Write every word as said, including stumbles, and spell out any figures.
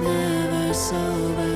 never sober.